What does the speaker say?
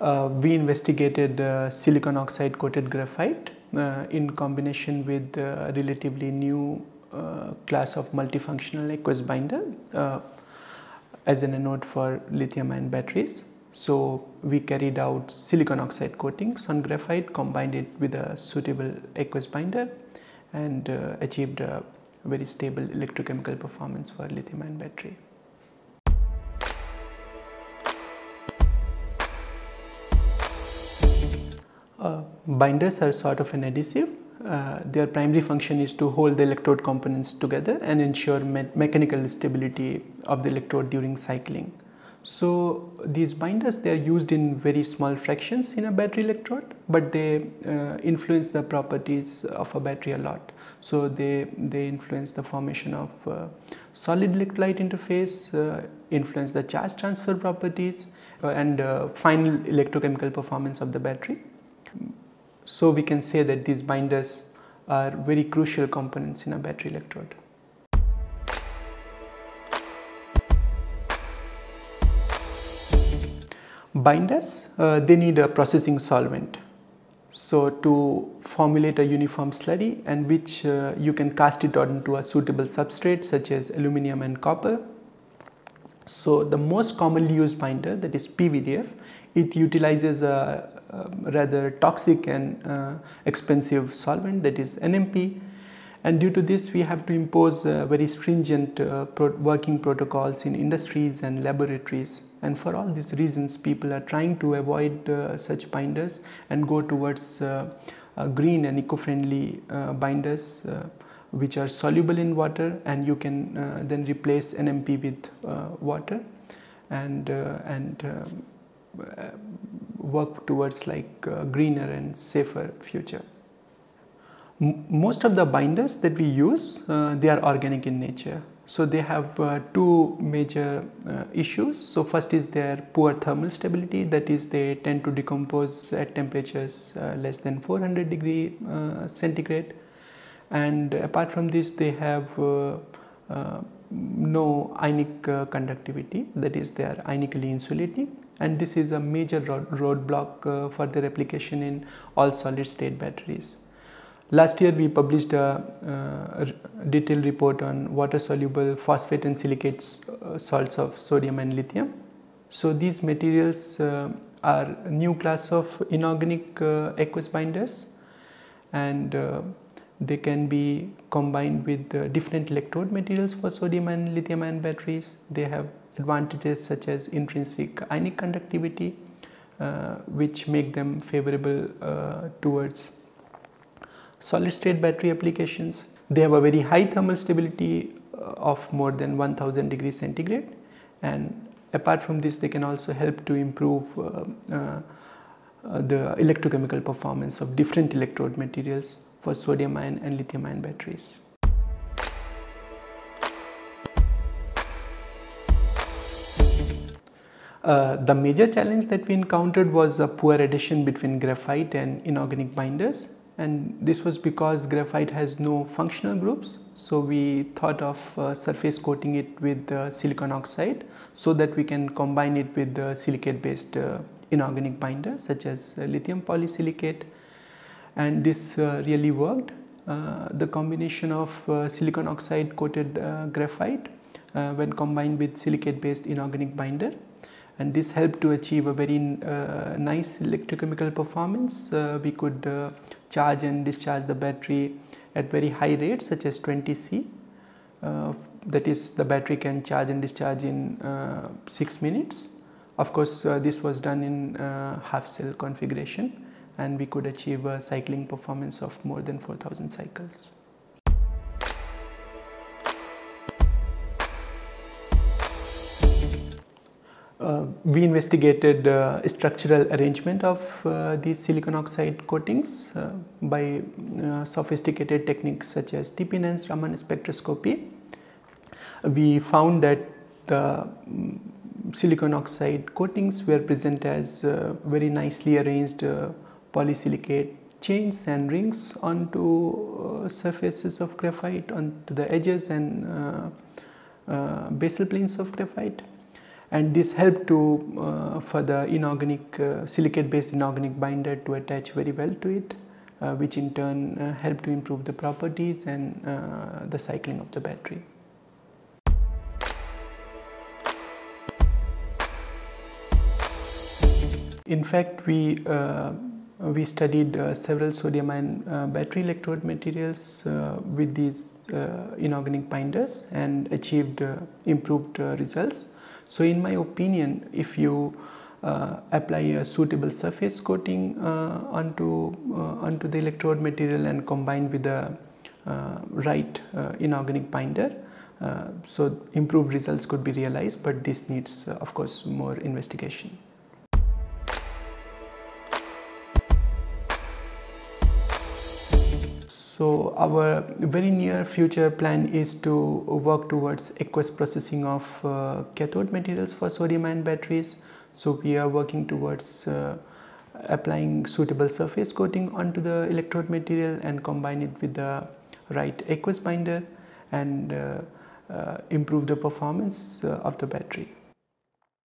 we investigated silicon oxide coated graphite in combination with a relatively new class of multifunctional aqueous binder as an anode for lithium-ion batteries. So we carried out silicon oxide coatings on graphite, combined it with a suitable aqueous binder, and achieved a very stable electrochemical performance for lithium-ion battery. Binders are sort of an adhesive. Their primary function is to hold the electrode components together and ensure mechanical stability of the electrode during cycling. So these binders, they are used in very small fractions in a battery electrode, but they influence the properties of a battery a lot. So they influence the formation of solid electrolyte interface, influence the charge transfer properties, and final electrochemical performance of the battery. So we can say that these binders are very crucial components in a battery electrode. Binders, they need a processing solvent, so to formulate a uniform slurry, and which you can cast it onto a suitable substrate such as aluminum and copper. So the most commonly used binder, that is PVDF, it utilizes a rather toxic and expensive solvent, that is NMP, and due to this we have to impose very stringent working protocols in industries and laboratories, and for all these reasons people are trying to avoid such binders and go towards green and eco-friendly binders which are soluble in water, and you can then replace NMP with water and work towards like greener and safer future. Most of the binders that we use, they are organic in nature. So they have two major issues. So first is their poor thermal stability, that is they tend to decompose at temperatures less than 400 degree centigrade. And apart from this, they have no ionic conductivity, that is they are ionically insulating, and this is a major roadblock for their application in all solid state batteries. Last year we published a detailed report on water soluble phosphate and silicate salts of sodium and lithium. So these materials are a new class of inorganic aqueous binders, and they can be combined with different electrode materials for sodium and lithium ion batteries. They have advantages such as intrinsic ionic conductivity, which make them favorable towards solid state battery applications. They have a very high thermal stability of more than 1000 degrees centigrade, and apart from this they can also help to improve the electrochemical performance of different electrode materials for sodium ion and lithium ion batteries. The major challenge that we encountered was a poor adhesion between graphite and inorganic binders, and this was because graphite has no functional groups. So we thought of surface coating it with silicon oxide so that we can combine it with silicate based inorganic binders such as lithium polysilicate, and this really worked. The combination of silicon oxide coated graphite when combined with silicate based inorganic binder, and this helped to achieve a very nice electrochemical performance. We could charge and discharge the battery at very high rates such as 20C, that is the battery can charge and discharge in 6 minutes. Of course this was done in half cell configuration, and we could achieve a cycling performance of more than 4000 cycles. We investigated structural arrangement of these silicon oxide coatings by sophisticated techniques such as tip-enhanced Raman spectroscopy. We found that the silicon oxide coatings were present as very nicely arranged polysilicate chains and rings onto surfaces of graphite, onto the edges and basal planes of graphite. and this helped to for the inorganic silicate based inorganic binder to attach very well to it, which in turn helped to improve the properties and the cycling of the battery. In fact, we studied several sodium ion battery electrode materials with these inorganic binders and achieved improved results. So in my opinion, if you apply a suitable surface coating onto the electrode material and combine with the right inorganic binder, so improved results could be realized, but this needs of course more investigation. So our very near future plan is to work towards aqueous processing of cathode materials for sodium ion batteries. So we are working towards applying suitable surface coating onto the electrode material and combine it with the right aqueous binder and improve the performance of the battery.